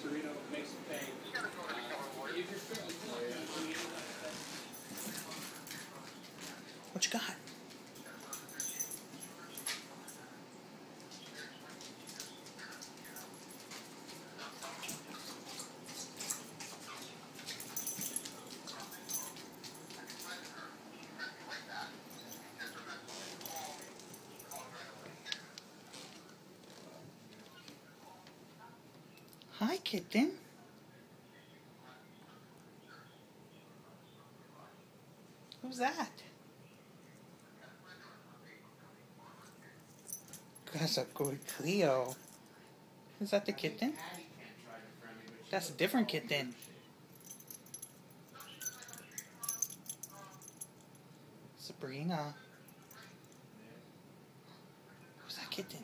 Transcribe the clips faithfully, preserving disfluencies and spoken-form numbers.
Torino makes it pay. What you got? Hi, kitten. Who's that? That's a good Cleo. Is that the kitten? That's a different kitten. Sabrina. Who's that kitten?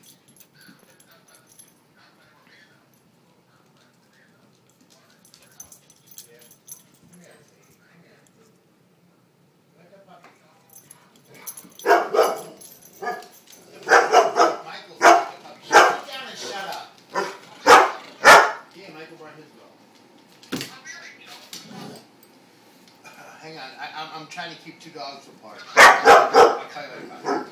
Hang on, I, I'm, I'm trying to keep two dogs apart. I'll tell you later.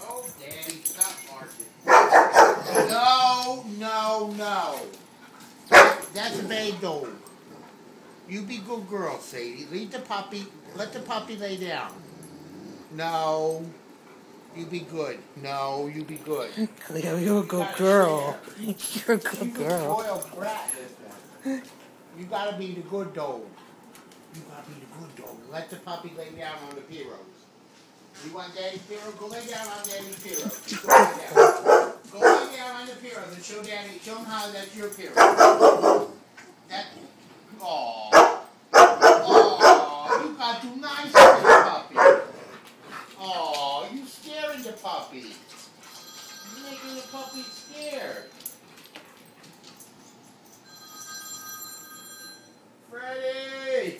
Oh, Daddy, stop barking. No, no, no. That's a bad dog. You be good girl, Sadie. Leave the puppy, let the puppy lay down. No, you be good. No, you be good. Cleo, you're a good girl. You're a good girl. You gotta be the good dog. You gotta be the good dog. Let the puppy lay down on the pillows. You want Daddy's pillow? Go lay down on Daddy's pillow. Go lay down on the pillow and show Daddy, show him how that's your pillow. That, aww. Aww, you got too nice to the puppy. Aww, you scaring the puppy. You're making the puppy scared. Ready?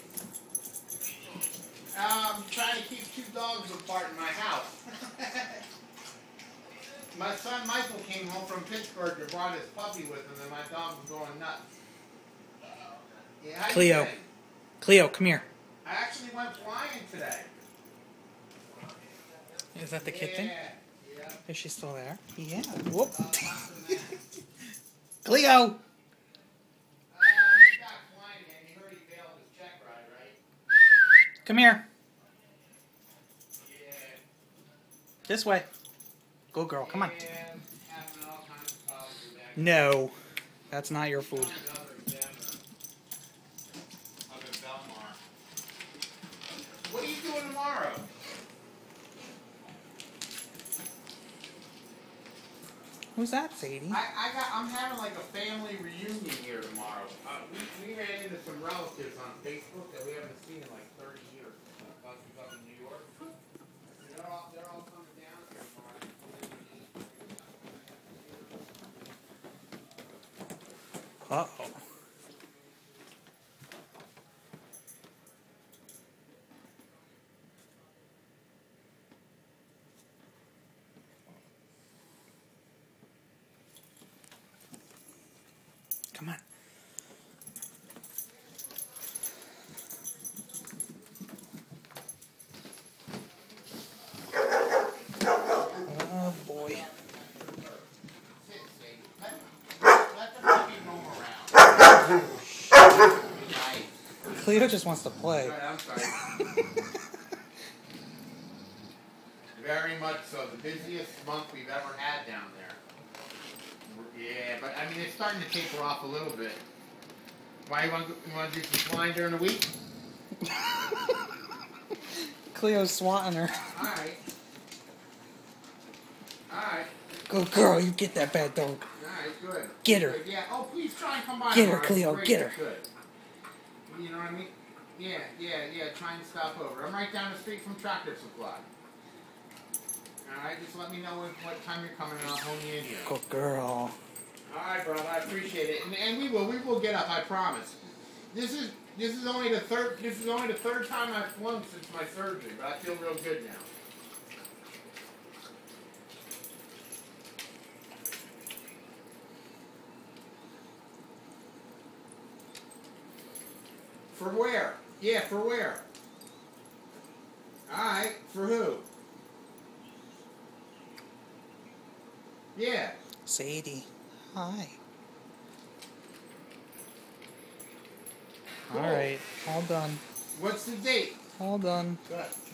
I'm trying to keep two dogs apart in my house. My son Michael came home from Pitchford and brought his puppy with him, and my dog was going nuts. Yeah, Cleo, Cleo, come here. I actually went flying today. Is that the yeah. kitten? Yeah. Is she still there? Yeah. Whoop. Uh, Cleo. Come here. Yeah. This way. Go, girl. Come on. Yeah, all kinds of problems with that. No, that's not your food. What are you doing tomorrow? Who's that, Sadie? I, I got. I'm having like a family reunion here tomorrow. Uh, we, we ran into some relatives on Facebook that we haven't seen in like thirty years. Uh, up in New York. They're all, they're all coming down here tomorrow. Uh oh. Come on. Oh boy. Let the puppy roam around. Cleo just wants to play. I'm sorry, I'm sorry. Very much so. The busiest month we've ever had down there. Yeah, but I mean, it's starting to taper off a little bit. Why, you want to, you want to do some flying during the week? Cleo's swatting her. Alright. Alright. Go, girl, you get that bad dog. Alright, good. Get her. Good, yeah. Oh, please try and come by. Get her, Cleo, get her. Good. You know what I mean? Yeah, yeah, yeah, try and stop over. I'm right down the street from Tractor Supply. Alright, just let me know when, what time you're coming and I'll home you in here. Good girl. Alright, brother, I appreciate it. And, and we will, we will get up, I promise. This is this is only the third this is only the third time I've flown since my surgery, but I feel real good now. For where? Yeah, for where? Alright, for who? Yeah. Sadie. Hi. Cool. Alright, all done. What's the date? All done. Good.